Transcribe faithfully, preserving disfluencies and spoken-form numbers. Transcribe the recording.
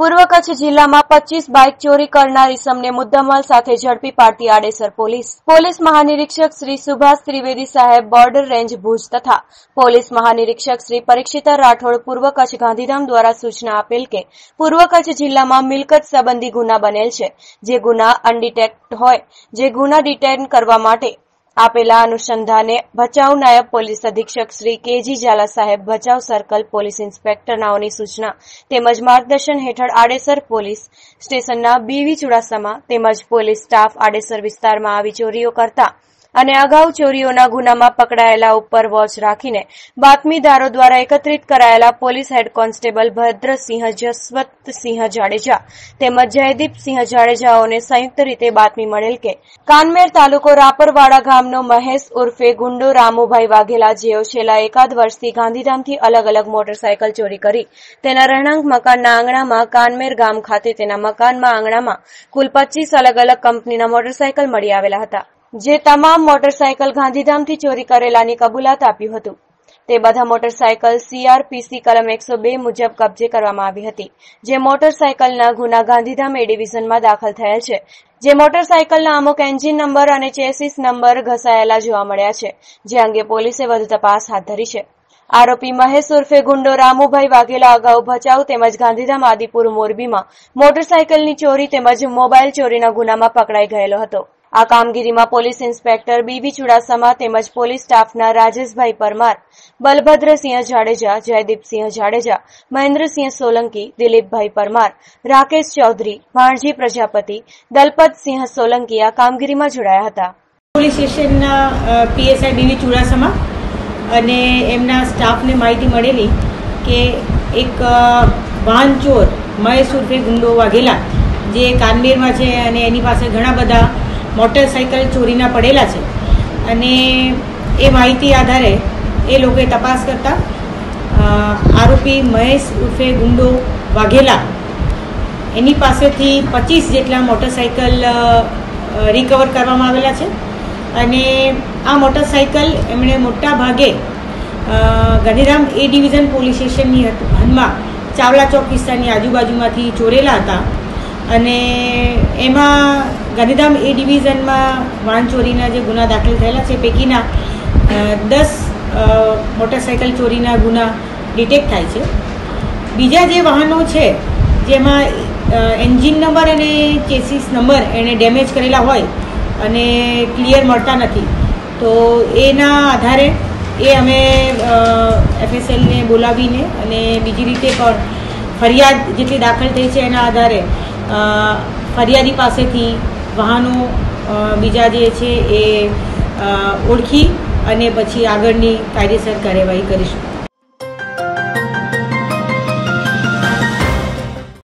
પૂર્વ કચ્છ જિલ્લામાં પચીસ બાઇક ચોરી કરનાર ઇસમને મુદ્દામાલ સાથે ઝડપી પાડતી આડેસર પોલીસ પોલીસ મહાનિરીક્ષક શ્રી સુભાષ ત્રિવેદી સાહેબ બોર્ડર રેન્જ ભુજ તથા પોલીસ મહાનિરીક્ષક શ્રી પરીક્ષિતા રાઠોડ પૂર્વ કચ્છ ગાંધીધામ દ્વારા સૂચના આપેલ કે પૂર્વ કચ્છ જિલ્લામાં મિલકત સંબંધી ગુના બનેલ છે, જે ગુના અનડિટેક્ટ હોય જે ગુના ડિટેક્ટ કરવા માટે આપેલા અનુસંધાને ભચાઉ નાયબ પોલીસ અધિક્ષક શ્રી કેજી ઝાલા સાહેબ, ભચાઉ સર્કલ પોલીસ ઇન્સ્પેક્ટર નાઓની સૂચના તેમજ માર્ગદર્શન હેઠળ આડેસર પોલીસ સ્ટેશનના બીવી ચુડાસમા તેમજ પોલીસ સ્ટાફ આડેસર વિસ્તારમાં આવી ચોરીઓ કરતા અને અગાઉ ચોરીઓના ગુનામાં પકડાયેલા ઉપર વોચ રાખીને બાતમીદારો દ્વારા એકત્રિત કરાયેલા police head constable Bhadrasinh Jaswantsinh Jadeja તેમજ જયદીપસિંહ જાડેજાઓને સંયુક્ત રીતે બાતમી મળેલ કે કાનમેર તાલુકો રાપરવાડા ગામનો મહેશ ઉર્ફે ગુંડો રામુભાઈ વાઘેલા, જેઓ છેલ્લા એકાદ વર્ષથી ગાંધીધામથી અલગ અલગ મોટરસાયકલ ચોરી કરી તેના રહેણાંક મકાનના આંગણામાં કાનમેર ગામ ખાતે તેના મકાનમાં આંગણામાં કુલ પચીસ અલગ અલગ કંપનીના મોટરસાયકલ મળી આવેલા હતા, જે તમામ મોટરસાયકલ ગાંધીધામથી ચોરી કરેલાની કબૂલાત આપ્યું હતું. તે બધા મોટરસાયકલ સીઆરપીસી કલમ એકસો બે મુજબ કબજે કરવામાં આવી હતી, જે મોટરસાયકલના ગુના ગાંધીધામ એ ડિવિઝનમાં દાખલ થયેલ છે, જે મોટરસાયકલના અમુક એન્જિન નંબર અને ચેસિસ નંબર ઘસાયેલા જોવા મળ્યા છે, જે અંગે પોલીસે વધુ તપાસ હાથ ધરી છે. આરોપી મહેશ ઉર્ફે ગુંડો રામુભાઈ વાઘેલા અગાઉ ભચાઉ તેમજ ગાંધીધામ, આદિપુર, મોરબીમાં મોટરસાયકલની ચોરી તેમજ મોબાઈલ ચોરીના ગુનામાં પકડાઈ ગયેલો હતો. આ કામગીરીમાં પોલીસ ઇન્સ્પેક્ટર બીવી ચુડાસમા તેમજ પોલીસ સ્ટાફના રાજેશભાઈ પરમાર, બલભદ્રસિંહ જાડેજા, જયદીપસિંહ જાડેજા, મહેન્દ્રસિંહ સોલંકી, દિલીપભાઈ પરમાર, રાકેશ ચૌધરી, ભાણજી પ્રજાપતિ, દલપતસિંહ સોલંકી આ કામગીરીમાં જોડાયા હતા. પોલીસ સ્ટેશનના પીએસઆઈ બીવી ચુડાસમા અને એમના સ્ટાફને માહિતી મળેલી કે એક વાહન ચોર મહેશ ઉર્ફે ગુંડો વાઘેલા, જે કાનમેરમાં છે અને એની પાસે ઘણા બધા મોટરસાઇકલ ચોરીના પડેલા છે, અને એ માહિતી આધારે એ લોકોએ તપાસ કરતાં આરોપી મહેશ ઉર્ફે ગુંડો વાઘેલા એની પાસેથી પચીસ જેટલા મોટરસાઇકલ રિકવર કરવામાં આવેલા છે, અને આ મોટરસાઇકલ એમણે મોટા ભાગે ગાંધીધામ એ ડિવિઝન પોલીસ સ્ટેશનની હદમાં ચાવલા ચોક વિસ્તારની આજુબાજુમાંથી ચોરેલા હતા, અને એમાં ગાંધીધામ એ ડિવિઝનમાં વાહનચોરીના જે ગુના દાખલ થયેલા છે પૈકીના દસ મોટરસાઇકલ ચોરીના ગુના ડિટેક્ટ થાય છે. બીજા જે વાહનો છે જેમાં એન્જિન નંબર અને ચેસિસ નંબર એણે ડેમેજ કરેલા હોય અને ક્લિયર મળતા નથી, તો એના આધારે એ અમે એફએસએલને બોલાવીને અને બીજી રીતે પણ ફરિયાદ જેટલી દાખલ થઈ છે એના આધારે ફરિયાદી પાસેથી વાહનો બીજા જે છે એ ઓળખી અને પછી આગળની કાયદેસર કાર્યવાહી કરીશું.